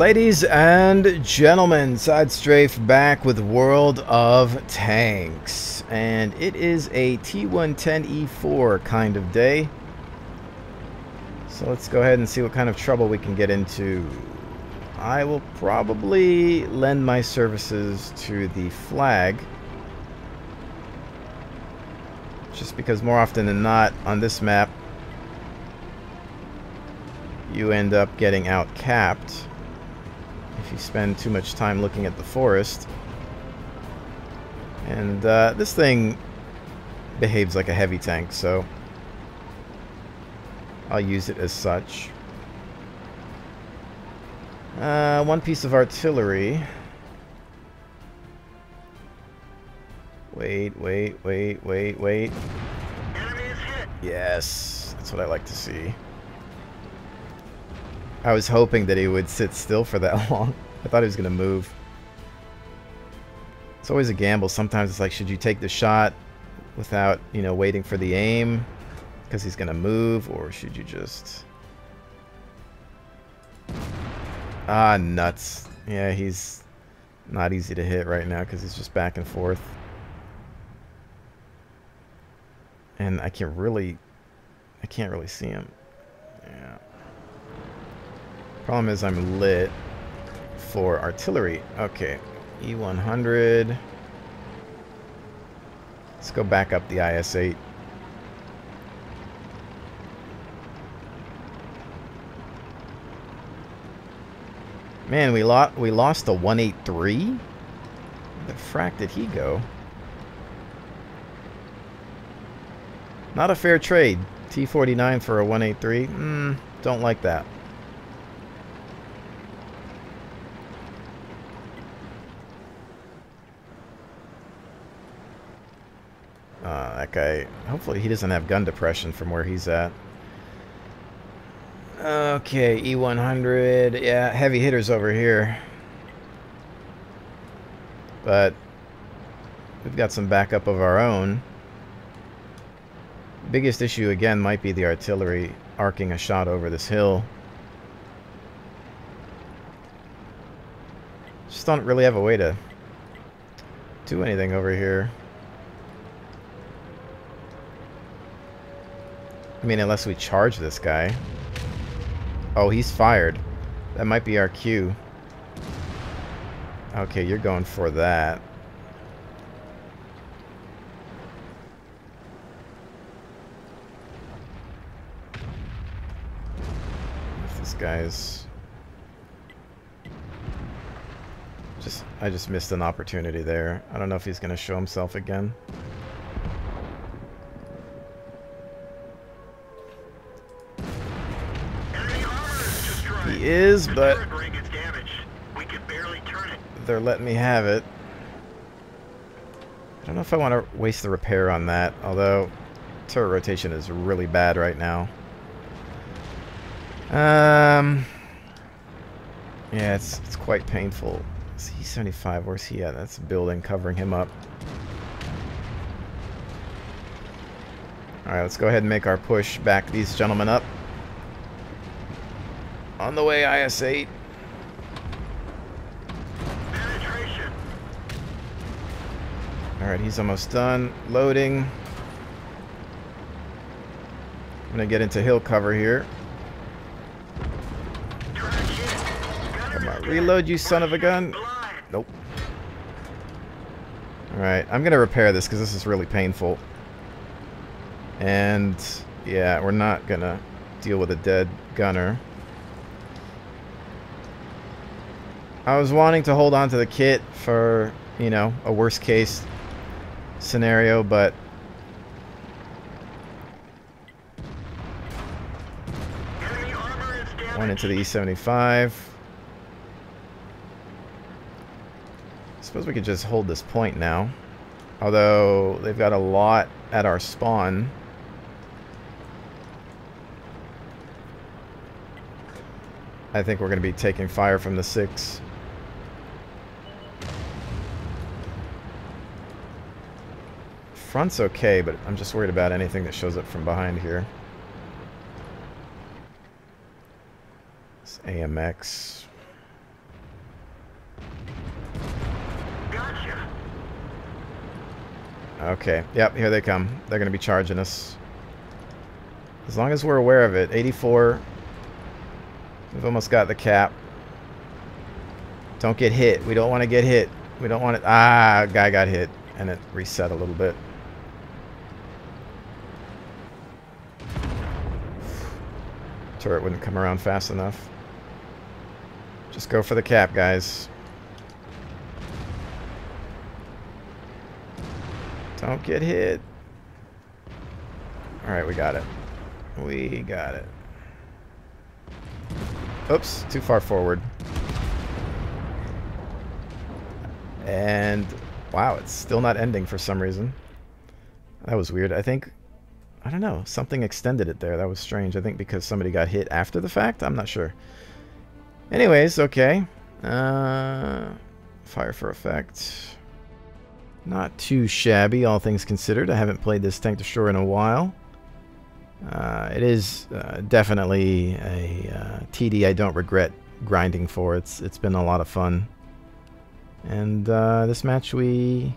Ladies and gentlemen, Side Strafe back with World of Tanks, and it is a T110E4 kind of day. So let's go ahead and see what kind of trouble we can get into. I will probably lend my services to the flag, just because more often than not on this map you end up getting outcapped if you spend too much time looking at the forest. And this thing behaves like a heavy tank, so I'll use it as such. One piece of artillery. Wait. Yes, that's what I like to see. I was hoping that he would sit still for that long. I thought he was going to move. It's always a gamble. Sometimes it's like, should you take the shot without, you know, waiting for the aim because he's going to move, or should you just... Ah, nuts. Yeah, he's not easy to hit right now because he's just back and forth. And I can't really see him. Yeah. Problem is I'm lit for artillery. Okay, E-100. Let's go back up the IS-8. Man, we lost the 183? Where the frack did he go? Not a fair trade. T-49 for a 183? Don't like that. That guy, hopefully he doesn't have gun depression from where he's at. Okay, E-100. Yeah, heavy hitters over here. But we've got some backup of our own. Biggest issue, again, might be the artillery arcing a shot over this hill. Just don't really have a way to do anything over here. I mean, unless we charge this guy. Oh, he's fired. That might be our cue. Okay, you're going for that. If this guy's... I just missed an opportunity there. I don't know if he's going to show himself again. Is, but they're letting me have it. I don't know if I want to waste the repair on that, although turret rotation is really bad right now. Yeah, it's quite painful. C-75, where's he at? That's a building covering him up. Alright, let's go ahead and make our push back these gentlemen up. On the way, IS-8. Alright, he's almost done. Loading. I'm gonna get into hill cover here. Come on, reload, you son of a gun. Nope. Alright, I'm gonna repair this because this is really painful. And, yeah, we're not gonna deal with a dead gunner. I was wanting to hold on to the kit for, you know, a worst case scenario, but went into the E-75. Suppose we could just hold this point now, although they've got a lot at our spawn. I think we're going to be taking fire from the 6. Front's okay, but I'm just worried about anything that shows up from behind here. It's AMX. Okay, yep, here they come. They're going to be charging us. As long as we're aware of it. 84. We've almost got the cap. Don't get hit. We don't want to get hit. We don't want it. Ah, guy got hit. And it reset a little bit. Turret wouldn't come around fast enough. Just go for the cap, guys. Don't get hit. Alright, we got it. We got it. Oops, too far forward. And wow, it's still not ending for some reason. That was weird. I think, I don't know, something extended it there. That was strange. I think because somebody got hit after the fact. I'm not sure. Anyways, okay. Fire for effect. Not too shabby, all things considered. I haven't played this tank destroyer in a while. It is definitely a TD I don't regret grinding for. It's been a lot of fun. And this match we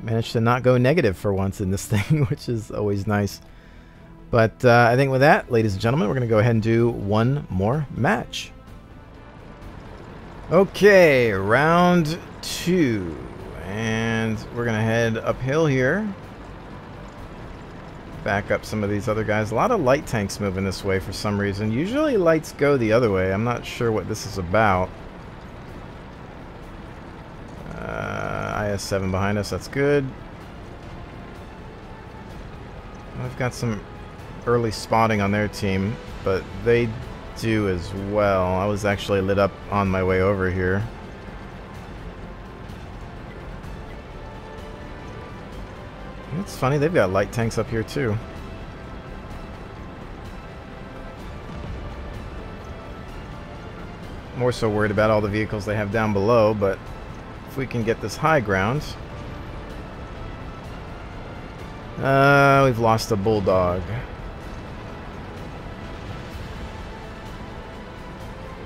managed to not go negative for once in this thing, which is always nice. But I think with that, ladies and gentlemen, we're going to go ahead and do one more match. Okay, round two. And we're going to head uphill here. Back up some of these other guys. A lot of light tanks moving this way for some reason. Usually lights go the other way. I'm not sure what this is about. IS-7 behind us, that's good. I've got some early spotting on their team, but they do as well. I was actually lit up on my way over here. It's funny, they've got light tanks up here too. More so worried about all the vehicles they have down below, but if we can get this high ground. We've lost a bulldog.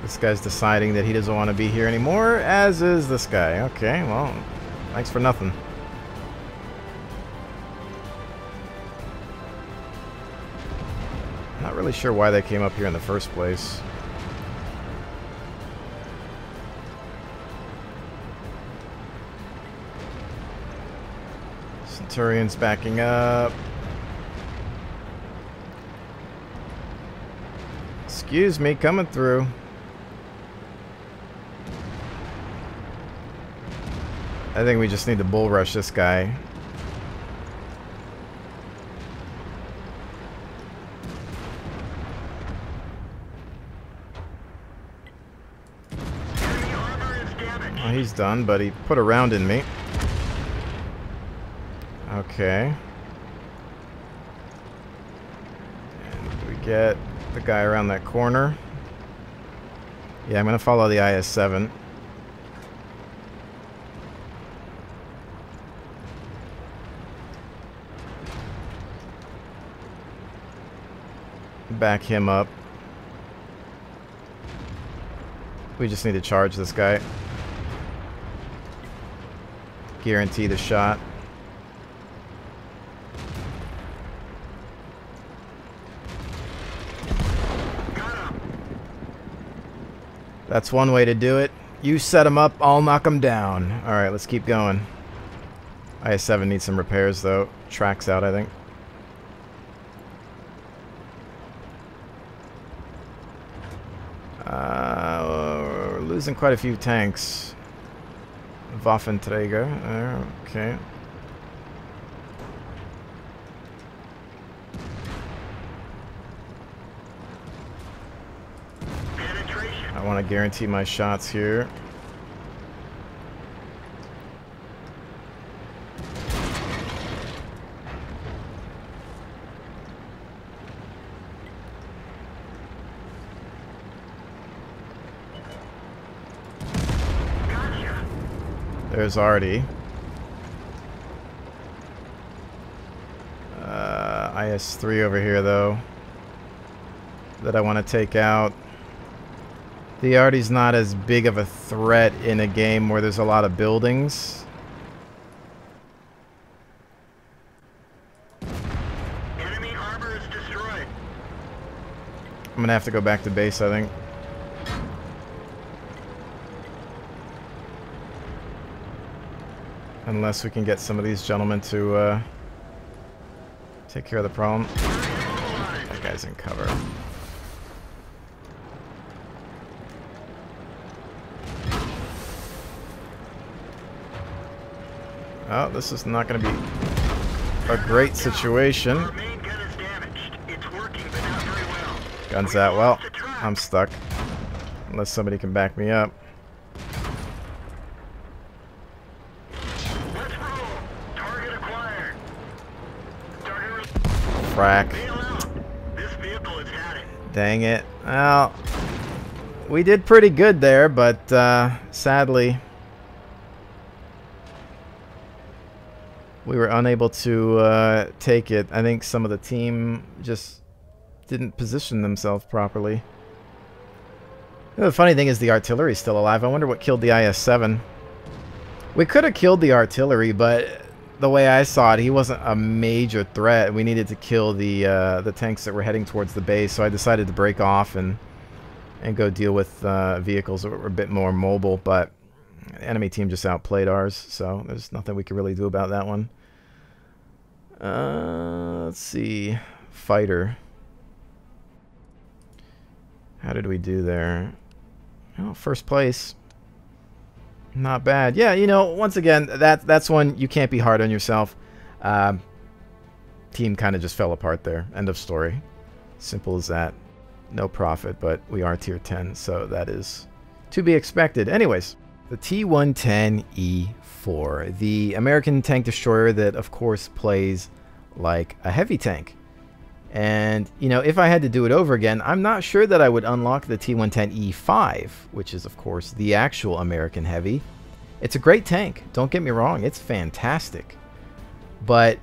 This guy's deciding that he doesn't want to be here anymore, as is this guy. Okay, well, thanks for nothing. Not really sure why they came up here in the first place. Centurion's backing up. Excuse me, coming through. I think we just need to bull rush this guy. Well, he's done, but he put a round in me. Okay. And we get the guy around that corner. Yeah, I'm going to follow the IS-7. Back him up. We just need to charge this guy. Guarantee the shot. That's one way to do it. You set them up, I'll knock them down. Alright, let's keep going. IS-7 needs some repairs, though. Tracks out, I think. We're losing quite a few tanks. Waffenträger. Okay. I want to guarantee my shots here. Gotcha. There's already IS-3 over here though that I want to take out. The Arty's not as big of a threat in a game where there's a lot of buildings. is destroyed. I'm gonna have to go back to base, I think. Unless we can get some of these gentlemen to take care of the problem. That guy's in cover. Oh, this is not going to be a great situation. Guns out. Well, I'm stuck. Unless somebody can back me up. Frack. Dang it. Well, we did pretty good there, but sadly we were unable to take it. I think some of the team just didn't position themselves properly. The funny thing is the artillery is still alive. I wonder what killed the IS-7. We could have killed the artillery, but the way I saw it, he wasn't a major threat. We needed to kill the tanks that were heading towards the base, so I decided to break off and go deal with vehicles that were a bit more mobile, but the enemy team just outplayed ours, so there's nothing we could really do about that one. Let's see. Fighter. How did we do there? Oh, first place. Not bad. Yeah, you know, once again, that's one you can't be hard on yourself. Team kind of just fell apart there. End of story. Simple as that. No profit, but we are tier 10, so that is to be expected. Anyways, the T110E4, the American tank destroyer that, of course, plays like a heavy tank. And, you know, if I had to do it over again, I'm not sure that I would unlock the T110E5, which is, of course, the actual American heavy. It's a great tank. Don't get me wrong. It's fantastic. But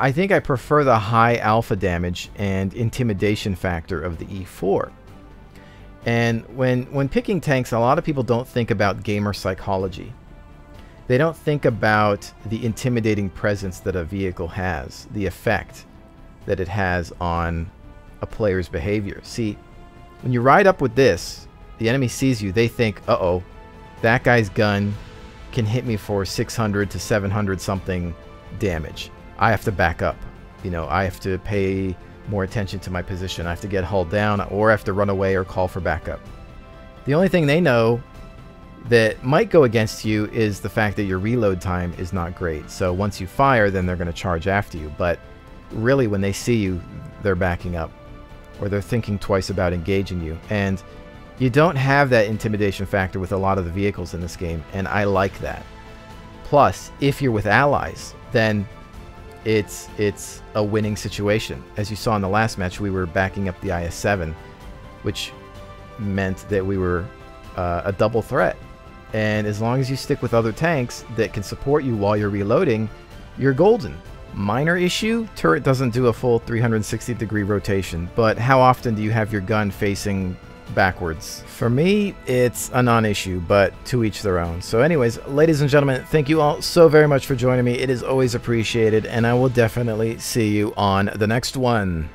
I think I prefer the high alpha damage and intimidation factor of the E4. And when picking tanks, a lot of people don't think about gamer psychology. They don't think about the intimidating presence that a vehicle has, the effect that it has on a player's behavior. See, when you ride up with this, the enemy sees you, they think, uh-oh, that guy's gun can hit me for 600 to 700 something damage. I have to back up. You know, I have to pay more attention to my position. I have to get hauled down, or I have to run away or call for backup. The only thing they know that might go against you is the fact that your reload time is not great. So once you fire, then they're going to charge after you. But really, when they see you, they're backing up, or they're thinking twice about engaging you. And you don't have that intimidation factor with a lot of the vehicles in this game, and I like that. Plus, if you're with allies, then it's a winning situation. As you saw in the last match, we were backing up the IS-7, which meant that we were a double threat. And as long as you stick with other tanks that can support you while you're reloading, you're golden. Minor issue, turret doesn't do a full 360 degree rotation, but how often do you have your gun facing backwards? For me, it's a non-issue, but to each their own. So anyways, ladies and gentlemen, thank you all so very much for joining me. It is always appreciated, and I will definitely see you on the next one.